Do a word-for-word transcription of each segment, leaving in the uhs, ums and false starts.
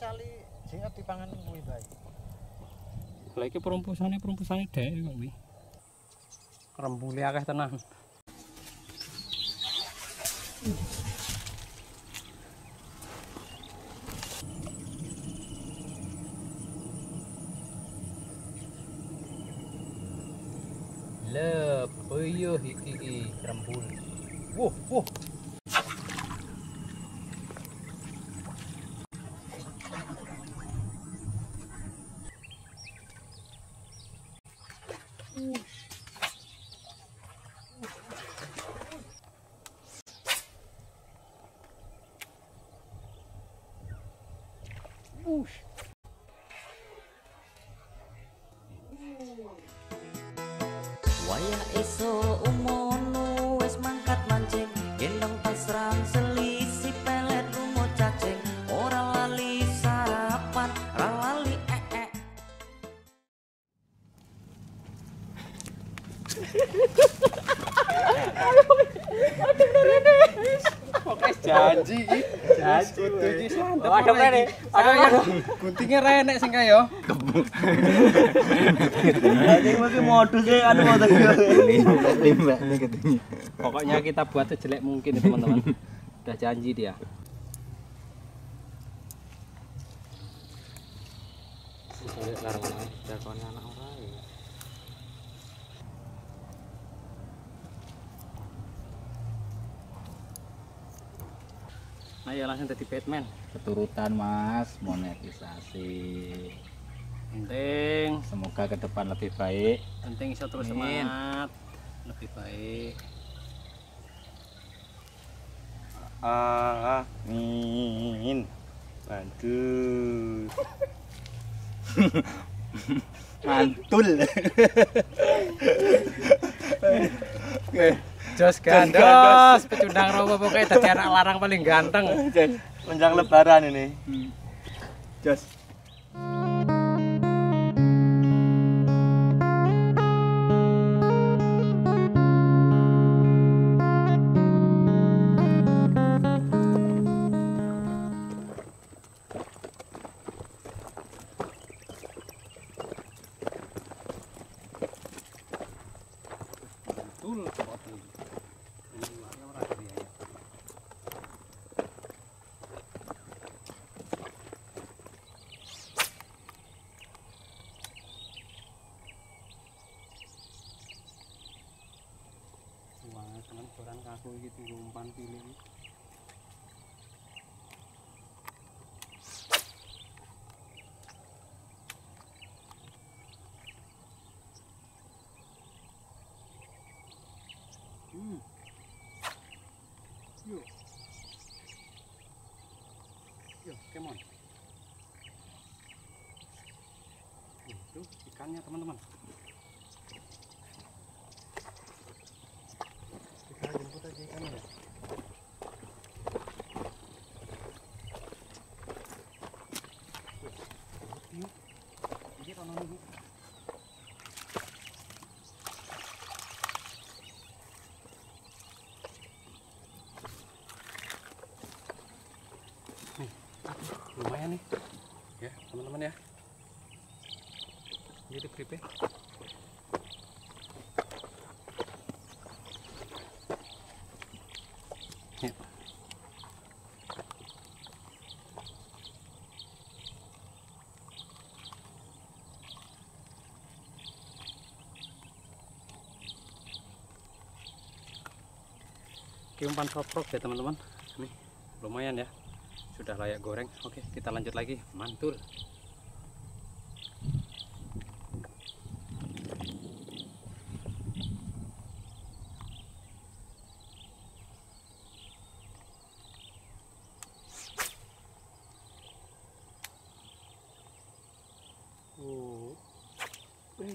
kali singkat dipangan kuwi bae. Lah iki perumpusane-perumpusane dhek kok kuwi. Rembule akeh tenan. Lah, boyo iki rembul. Wuh, wuh. Push. Wayah esok umono wes mangkat mancing, gendong pasrang selisi pelet lungo cacing, ora lali sarapan, ra lali eh eh. Oke, janji iki. Janji iki sandep. Ada rene. Ada guntinge rene sing kae yo. Jadi mesti modus e anu modus timbakne ketemu. Pokoknya kita buat sejelek mungkin ya, teman-teman. Udah janji dia. Sesuk larang dakone anak ora ya. Ayo langsung jadi Batman. Keturutan mas, monetisasi. Penting. Semoga ke depan lebih baik. Penting iso terus semangat. Lebih baik. Amin. Mantul. Mantul. Oke. Jos gandos, pecundang rowo pokoknya tadi anak larang paling ganteng. Menjelang lebaran ini. Hmm. Jos. Betul kok. Orang kaku gitu umpan pilih. Hmm. Yo. Yo, come on. Itu ikannya teman-teman. Lumayan nih ya teman-teman ya, jadi gripnya ya. Umpan koprok ya teman-teman, nih lumayan ya, sudah layak goreng. Oke, kita lanjut lagi. Mantul. Oh. Wih,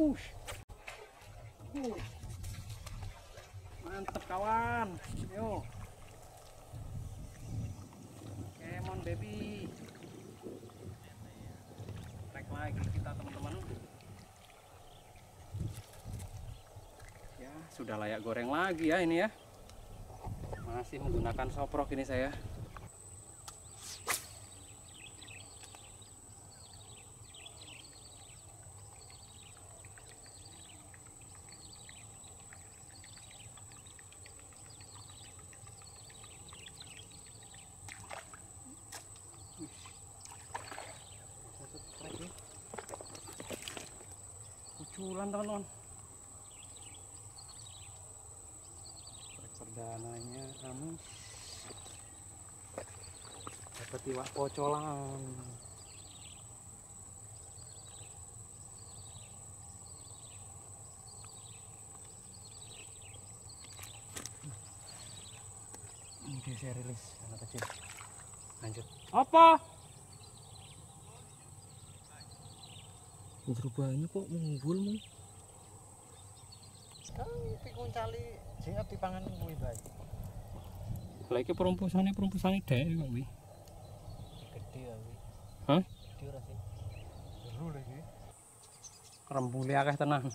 Ush. Uh. Mantap kawan, yo, come on baby. sudah layak goreng lagi ya ini ya. Masih menggunakan soprok ini saya. Kuculan teman-teman. Perdananya kami dapat iwak pocolan. Oke, saya rilis anak kecil. Lanjut. Apa? Berubahnya kok mengumpul mu? Sekarang pikun cali siap dipangan kuwi baik. Lagi perumpusannya perumpusannya deh kuwi. Gede kuwi. Hah? Gede ora sih? Seru lagi. Rembule akeh tenan.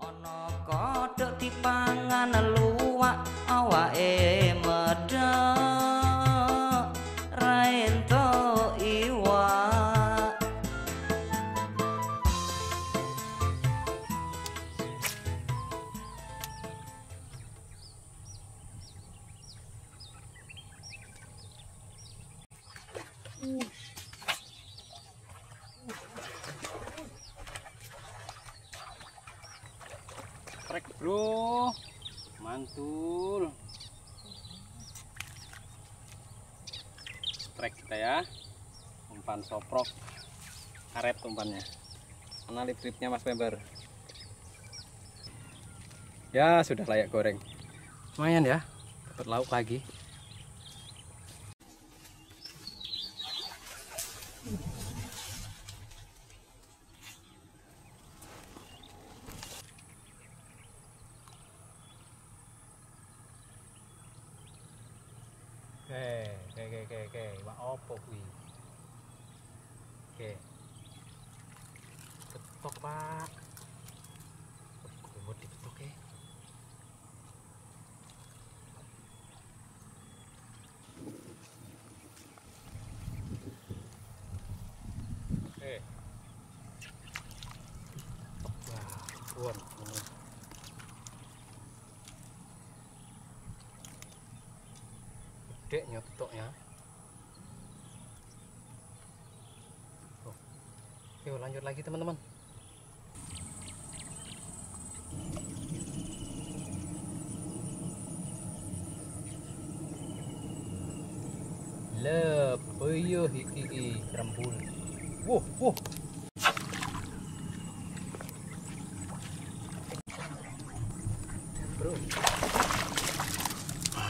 Ono kodhok dipangan luwak awake medhek ra entuk iwak. Uh. Trek bro, mantul. Trek kita ya, umpan soprok, karet umpannya. Mana litripnya Mas Pember? Ya sudah layak goreng. Lumayan ya, dapat lauk lagi. Oke, oke, oke, oke, wak opo kuwi. Oke. Ketok, Pak. Kudu diketok e. Oke. Wah, kuat. Dek nyetoknya. Oh. Yuk lanjut lagi teman-teman. Lebeyuh iki rembul. Wah, wah. Bro.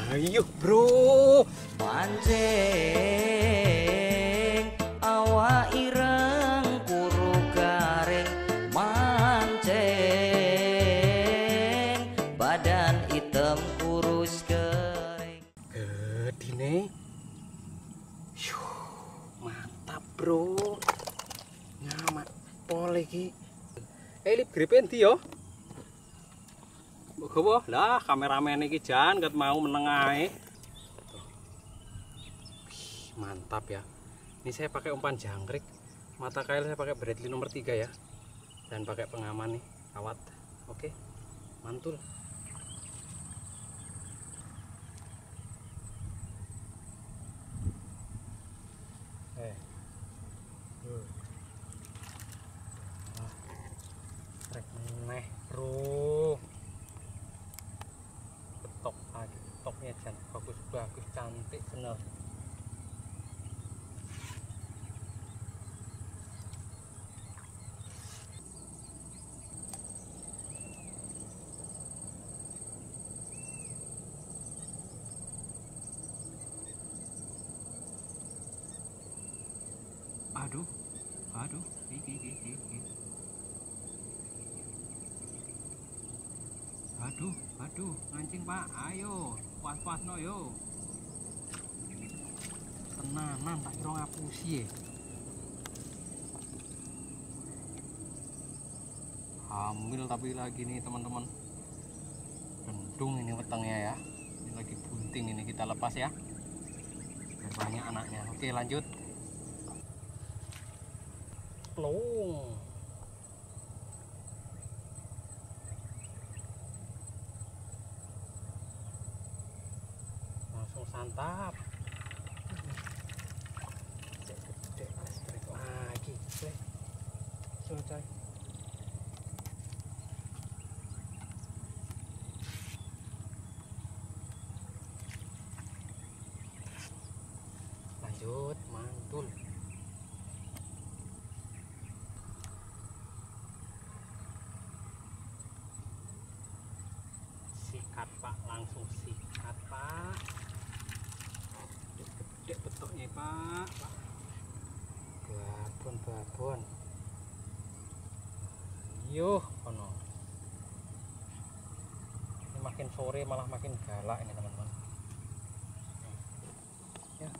Ayo bro, mancing awak ireng kuru garing, mancing badan hitam kurus kering. Gedine, mantap bro, nyamak pol iki. Eh lip grip endi yo? Gowo lah kameramen iki jan ket mau menengahe. Mantap ya. Ini saya pakai umpan jangkrik. Mata kail saya pakai Bradley nomor tiga ya. Dan pakai pengaman nih, kawat. Oke. Mantul. Eh. Uh. Ah. Trek meneh, bro. Ketok lagi, ketoknya jan bagus-bagus, cantik bener. Aduh, aduh, iki, iki, iki. Waduh, waduh, mancing Pak, ayo, was-was no yo. Tenanan tak kira ngapusi. Hamil tapi lagi nih teman-teman. Gendung ini wetengnya ya. Ini lagi bunting, ini kita lepas ya. Banyak anaknya. Oke, lanjut. Plong. Langsung santap. Lagi selesai. Lanjut, mantul. Sikat Pak, langsung sikat Pak. Gede betoknya Pak, Pak. Babon, babon. Yuh, kono. Ini makin sore malah makin galak ini teman-teman. Ya.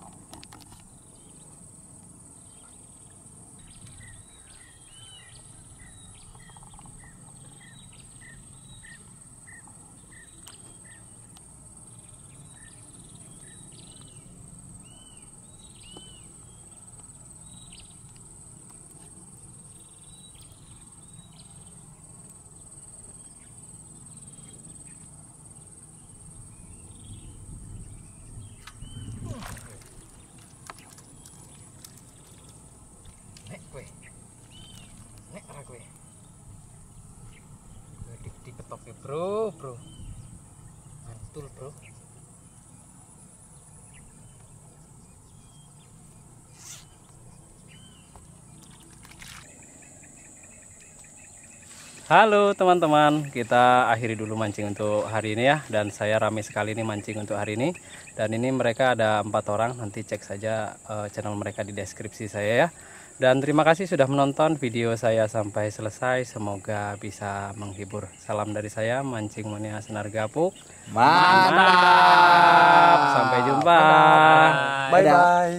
Oke bro, bro, mantul bro. Halo teman-teman, kita akhiri dulu mancing untuk hari ini ya. Dan saya rame sekali ini mancing untuk hari ini. Dan ini mereka ada empat orang. Nanti cek saja uh, channel mereka di deskripsi saya ya. Dan terima kasih sudah menonton video saya sampai selesai. Semoga bisa menghibur. Salam dari saya, Mancing Mania Senar Gapuk. Mantap. Mantap. Sampai jumpa. Bye-bye.